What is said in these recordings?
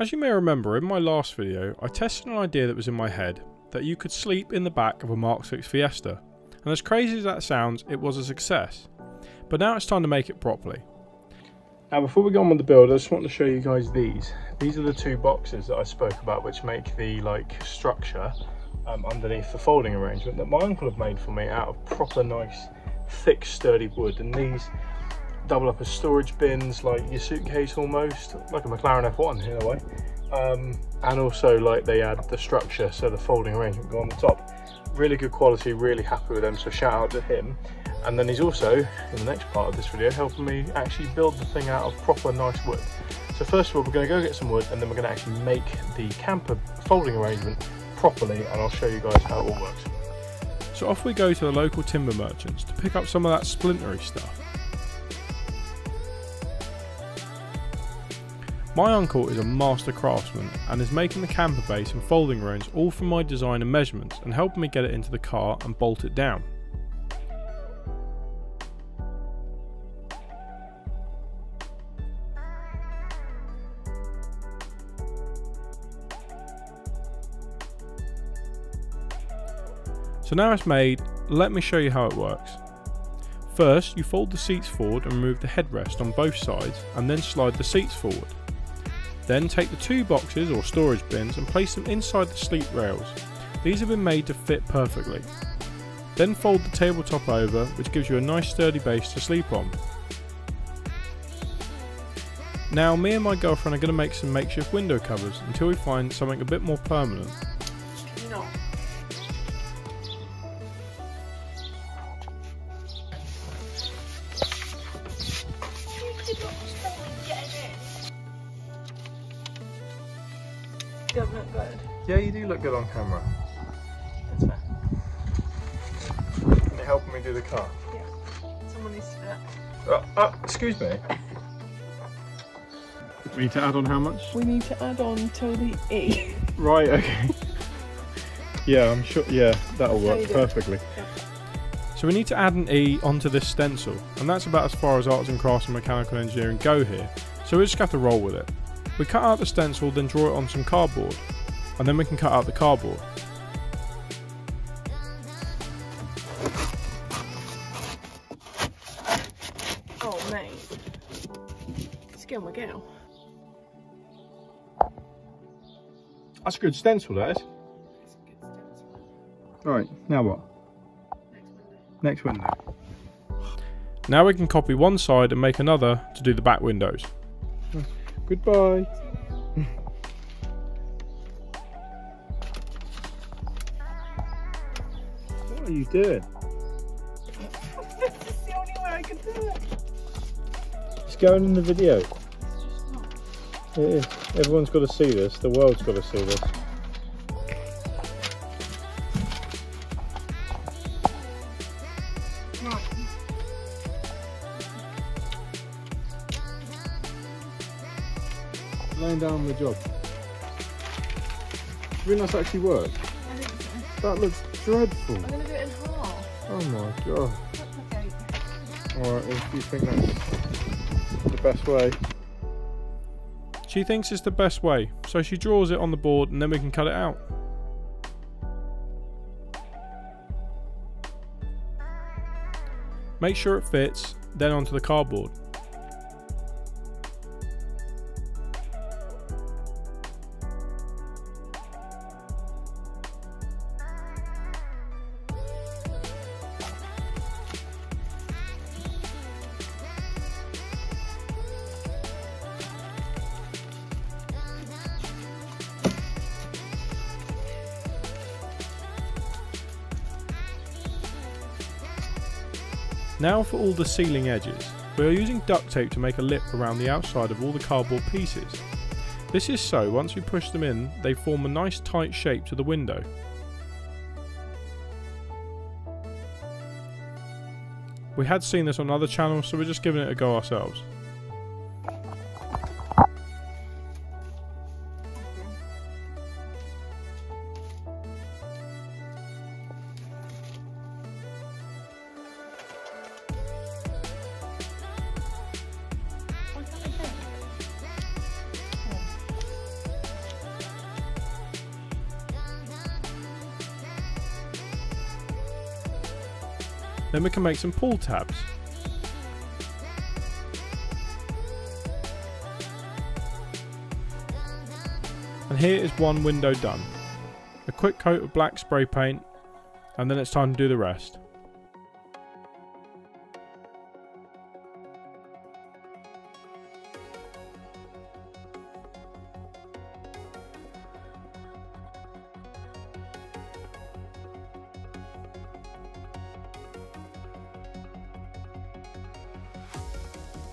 As you may remember, in my last video, I tested an idea that was in my head, that you could sleep in the back of a Mark 6 Fiesta, and as crazy as that sounds, it was a success. But now it's time to make it properly. Now before we go on with the build, I just want to show you guys these. These are the two boxes that I spoke about, which make the structure underneath the folding arrangement that my uncle had made for me out of proper nice, thick, sturdy wood. And these double up as storage bins, like your suitcase almost, like a McLaren F1 in a way. And also they add the structure, so the folding arrangement go on the top. Really good quality, really happy with them, so shout out to him. And then he's also, in the next part of this video, helping me actually build the thing out of proper nice wood. So first of all, we're going to go get some wood, and then we're going to actually make the camper folding arrangement properly, and I'll show you guys how it all works. So off we go to the local timber merchants to pick up some of that splintery stuff. My uncle is a master craftsman and is making the camper base and folding range all from my design and measurements, and helping me get it into the car and bolt it down. So now it's made, let me show you how it works. First, you fold the seats forward and remove the headrest on both sides, and then slide the seats forward. Then take the two boxes or storage bins and place them inside the sleep rails. These have been made to fit perfectly. Then fold the tabletop over, which gives you a nice sturdy base to sleep on. Now me and my girlfriend are going to make some makeshift window covers until we find something a bit more permanent. No. Good, look good. Yeah, you do look good on camera. That's fair. You're helping me do the car. Yeah. Someone needs to do that. Excuse me. We need to add on how much? We need to add on till the E. Right, okay. Yeah, I'm sure. Yeah, that'll work perfectly. Yeah. So we need to add an E onto this stencil, and that's about as far as arts and crafts and mechanical engineering go here. So we just have to roll with it. We cut out the stencil, then draw it on some cardboard, and then we can cut out the cardboard. Oh mate, scare my girl. That's a good stencil, that is. That's a good stencil. Alright, now what? Next window. Next window. Now we can copy one side and make another to do the back windows. Goodbye. What are you doing? This is the only way I can do it. It's going in the video. It's just not. It is. Everyone's got to see this. The world's got to see this. Laying down the job. Really nice, actually work. I think so. That looks dreadful. I'm going to do it in half. Oh my god. Alright, well, do you think that's the best way? She thinks it's the best way, so she draws it on the board and then we can cut it out. Make sure it fits, then onto the cardboard. Now for all the ceiling edges, we are using duct tape to make a lip around the outside of all the cardboard pieces. This is so once we push them in, they form a nice tight shape to the window. We had seen this on other channels, so we're just giving it a go ourselves. Then we can make some pull tabs. And here is one window done. A quick coat of black spray paint, and then it's time to do the rest.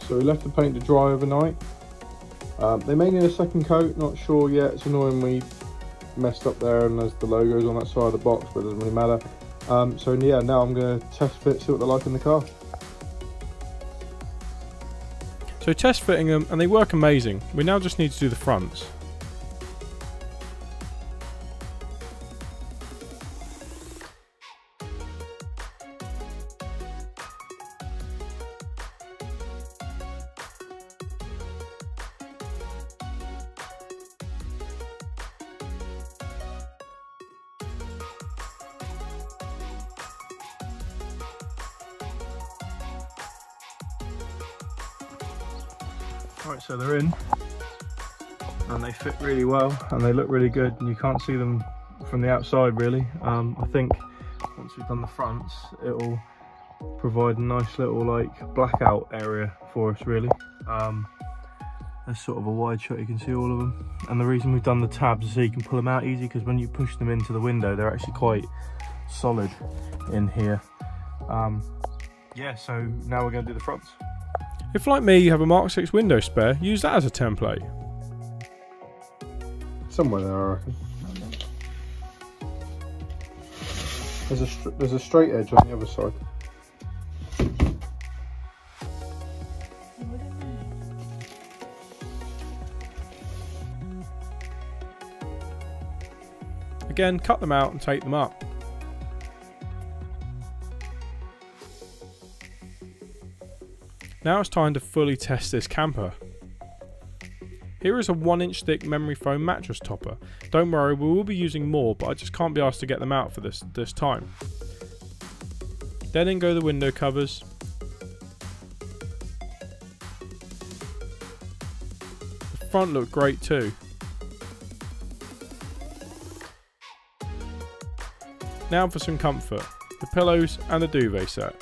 So we left the paint to dry overnight. They may need a second coat, not sure yet. It's annoying we messed up there and there's the logos on that side of the box, but it doesn't really matter. So yeah, now I'm going to test fit, see what they're like in the car. So test fitting them, and they work amazing. We now just need to do the fronts. Right, so they're in and they fit really well and they look really good, and you can't see them from the outside really. I think once we've done the fronts, it'll provide a nice little like blackout area for us really. That's sort of a wide shot, you can see all of them. And the reason we've done the tabs is so you can pull them out easy, because when you push them into the window, they're actually quite solid in here. Yeah, so now we're going to do the fronts. If like me you have a Mark 6 window spare, use that as a template. Somewhere there I reckon. There's a straight edge on the other side. Again, cut them out and tape them up. Now it's time to fully test this camper. Here is a 1-inch thick memory foam mattress topper. Don't worry, we will be using more, but I just can't be asked to get them out for this time. Then in go the window covers. The front looked great too. Now for some comfort, the pillows and the duvet set.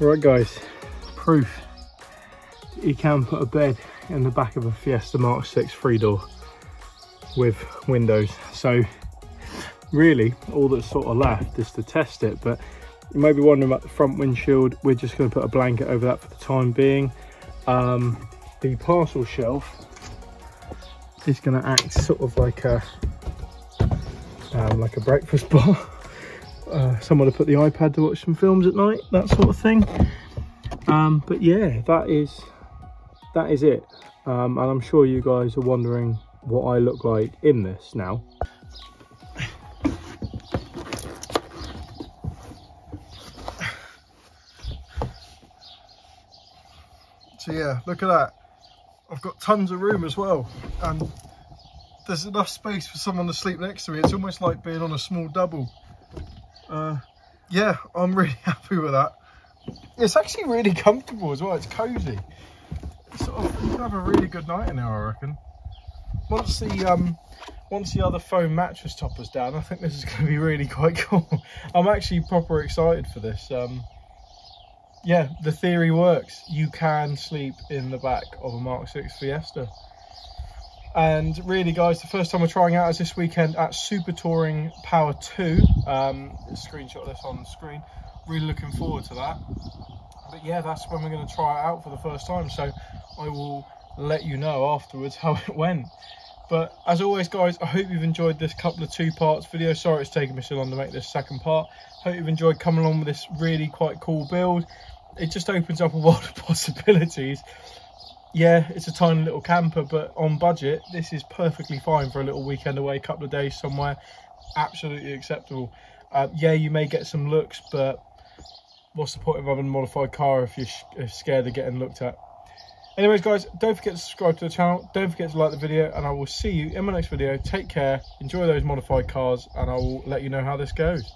Right guys, proof that you can put a bed in the back of a Fiesta Mark 6 3-door with windows. So really all that's sort of left is to test it, but you may be wondering about the front windshield. We're just going to put a blanket over that for the time being. The parcel shelf is going to act sort of like a breakfast bar. Someone to put the iPad to watch some films at night, that sort of thing. But yeah, that is it. And I'm sure you guys are wondering what I look like in this now. So yeah, look at that. I've got tons of room as well, and there's enough space for someone to sleep next to me. It's almost like being on a small double. Yeah, I'm really happy with that. It's actually really comfortable as well. It's cozy. It's sort of, you can have a really good night in there, I reckon. Once the other foam mattress topper's down, I think this is going to be really quite cool. I'm actually proper excited for this. Yeah, the theory works. You can sleep in the back of a Mark 6 Fiesta. And really guys, the first time we're trying out is this weekend at Super Touring Power 2. Screenshot this on the screen. Really looking forward to that. But yeah, that's when we're going to try it out for the first time, so I will let you know afterwards how it went. But as always guys, I hope you've enjoyed this couple of 2-part video. Sorry it's taken me so long to make this second part. Hope you've enjoyed coming along with this really quite cool build. It just opens up a world of possibilities. Yeah, it's a tiny little camper, but on budget, this is perfectly fine for a little weekend away, couple of days somewhere. Absolutely acceptable. Yeah, you may get some looks, but what's the point of having a modified car if you're scared of getting looked at? Anyways, guys, don't forget to subscribe to the channel. Don't forget to like the video, and I will see you in my next video. Take care, enjoy those modified cars, and I will let you know how this goes.